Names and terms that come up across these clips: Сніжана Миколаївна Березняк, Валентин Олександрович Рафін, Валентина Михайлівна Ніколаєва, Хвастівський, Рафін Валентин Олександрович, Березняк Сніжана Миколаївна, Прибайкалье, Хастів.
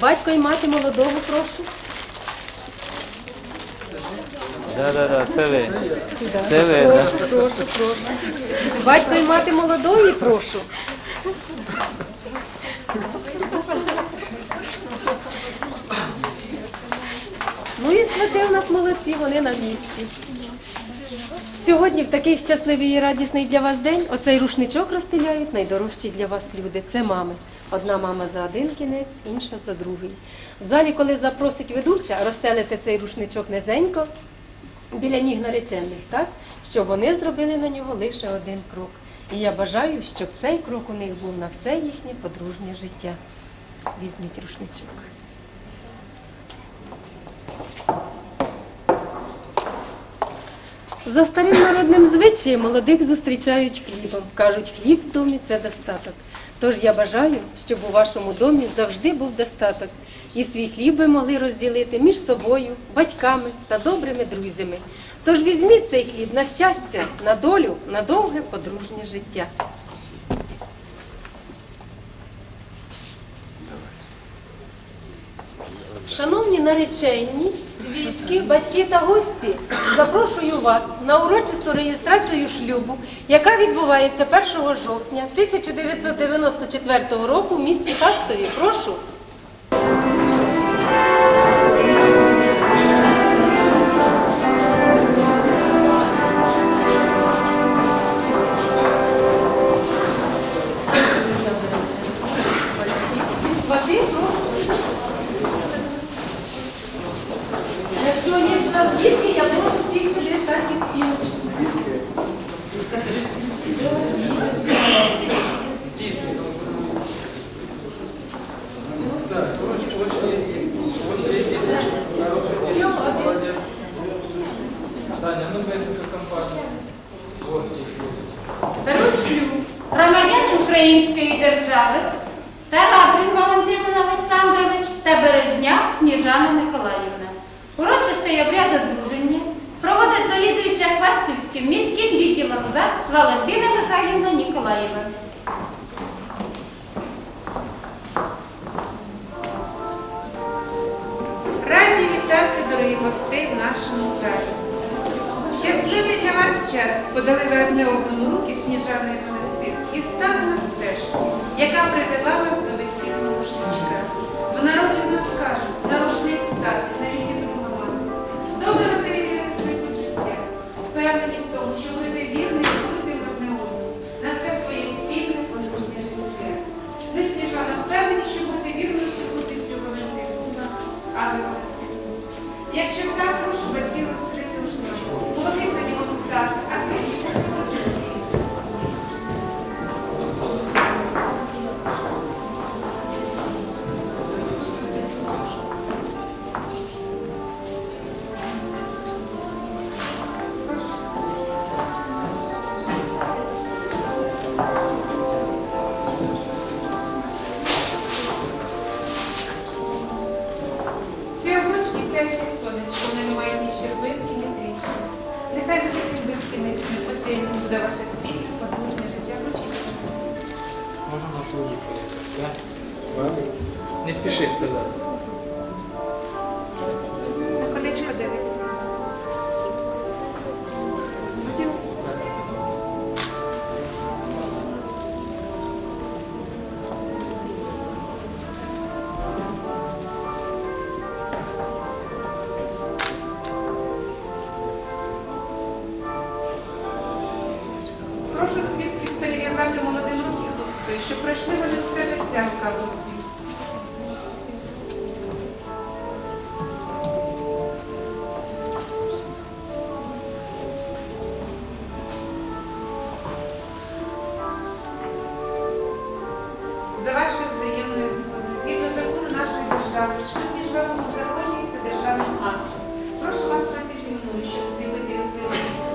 Батько і мати молодого, прошу. Да-да-да, це ви. Це ви, да? Прошу. Батько і мати молодої, прошу. Ну і святи у нас молодці, вони на місці. Сьогодні в такий щасливий і радісний для вас день оцей рушничок розстеляють найдорожчі для вас люди. Це мами. Одна мама за один кінець, інша за другий. В залі, коли запросить ведуча, розстелите цей рушничок низенько біля ніг наречених, так? Щоб вони зробили на нього лише один крок. І я бажаю, щоб цей крок у них був на все їхнє подружнє життя. Візьміть рушничок. За старим народним звичаєм молодих зустрічають хлібом. Кажуть, хліб в домі – це достаток. Тож я бажаю, щоб у вашому домі завжди був достаток. І свій хліб ви могли розділити між собою, батьками та добрими друзями. Тож візьміть цей хліб на щастя, на долю, на довге подружнє життя. Шановні наречені, свідки, батьки та гості, запрошую вас на урочисту реєстрацію шлюбу, яка відбувається 1 жовтня 1994 року в місті Хастові. Прошу. Громадян Української держави та Рафін Валентин Олександрович та Березняк Сніжана Миколаївна. Урочистий обряд одруження проводить завідуюча Хвастівським міським відділом ЗАГС Валентина Михайлівна Ніколаєва. Раді вітати, дорогі гости, в нашому залі. Щасливий для вас час подали ви одне одному руки Сніжана і Валентин і стали на стежку, яка привела вас до весільного рушничка. Бо народі в нас кажуть, на рушник встати, на ріки друга мама. Добре ви перевірили своє почуття, впевнені в тому, що ви вірні друзів одне одному на все своє спільне подружнє життя. Ви, Сніжана, впевнені, що будете вірною супутницю Валентину, але Валентину. Якщо так, прошу батьків розкрити рушничок. Ці облички сяють як сонечко, вони не мають ні щербинки, ні тріщини. Нехай же таким безкінечним осіннім буде ваше спільне подружнє життя. Вручіться. Можна на ту руку? Не спіши сказати. На колечко дивись. Прошу свідків перев'язати молодим руки хустою, щоб пройшли вони все життя в каблуці. За вашою взаємною згодою, згідно закону нашої держави, шлюб між вами узаконюється державним актом. Прошу вас пройти зі мною, щоб співати у своєму підписанні.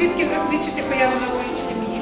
свідки засвідчити появу нової сім'ї.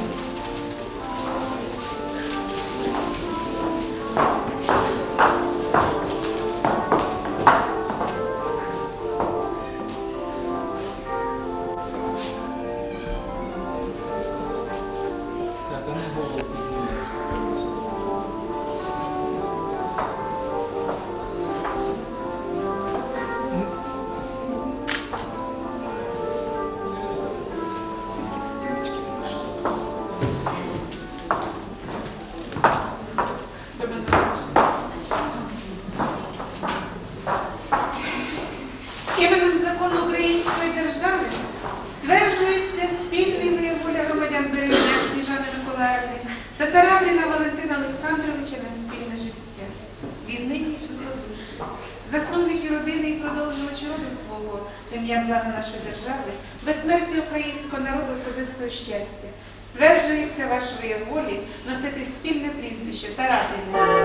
Березняк Сніжана Миколаївни та Рафіна Валентина Олександровича на спільне життя. Він нині живодуші, засновники родини і продовжувачі роду свого, ім'я блага нашої держави, безсмерті українського народу особистого щастя. Стверджується вашої волі носити спільне прізвище та Рафіна.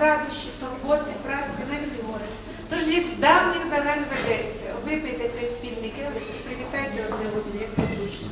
Радощі, турботи, праці, навіть горі. Тож, як з давніх давен ведеться, випийте цей спільний келих і привітайте одне одне, як подружжя.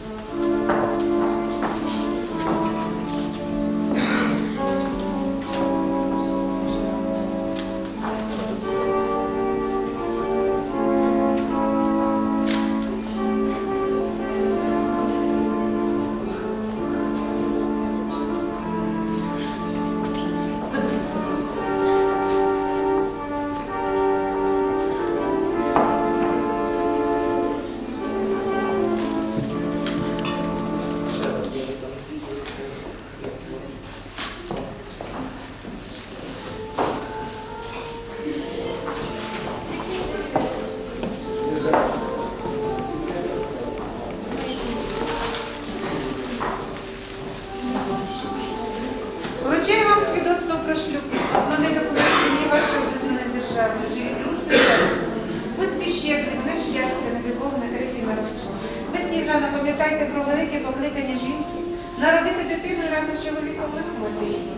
Пам'ятайте про велике покликання жінки народити дитину і разом з чоловіком виховати її.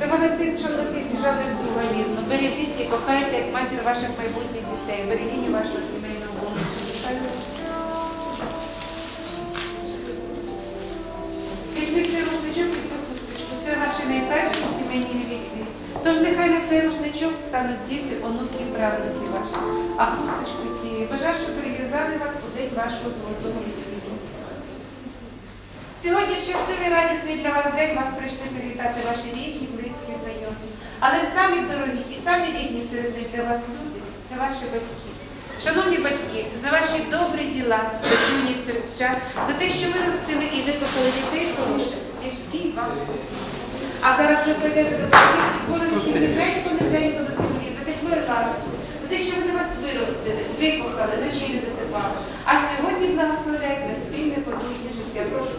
Ви, Валентин, чоловіки, Сніжана вдруга вірно. Бережіть і кохайте, як матір ваших майбутніх дітей, берегині вашого сімейного вогнища. Візьміть цей рушничок і цю хусточку. Це ваші найперші сімейні реліквії. Тож нехай на цей рушничок стануть діти, онуки і правнуки ваші. А хусточку цієї бажаю, що прив'язали вас у день вашого золотого весілля. Сьогодні в щасливий радісний для вас день вас прийшли привітати ваші рідні, близькі, знайомі. Але самі дорогі і самі рідні серед них для вас люди – це ваші батьки. Шановні батьки, за ваші добрі діла, за чуйні серця, за те, що ви ростили і викопали дітей хороших, низький вам. А зараз ви прийдете до батьків і будете низенько до сім'ї, за теплою ласкою, за те, що вони вас виростили, викохали, ночі не досипали. А сьогодні благословляють за спільне подружнє життя. Прошу.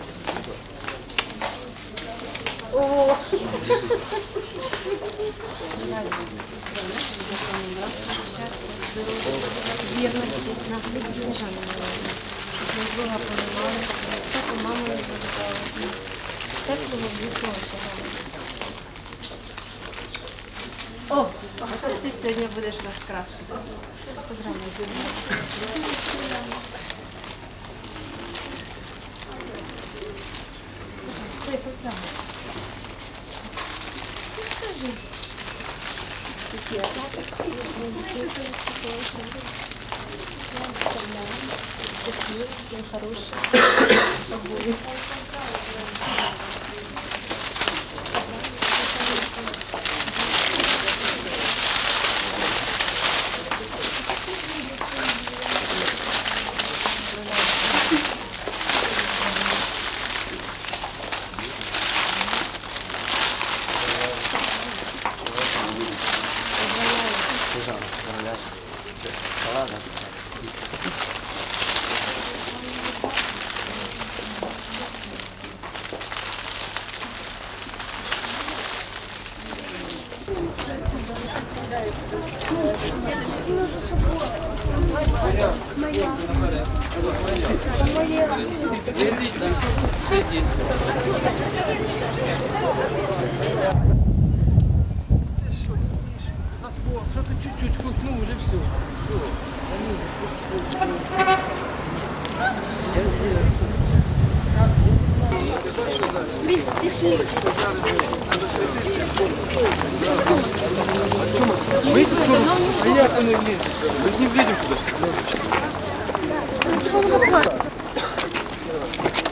Спасибо. Вірності на Сніжану Миколаївну, щоб ми друга понімали, так у маму не забували. Так було вічно очевидно. О, а ти сьогодні будеш нас краще. Поздравляю, Дюня. Скажи. Такі атаки. Всем хорошего. Мы не влезем сюда.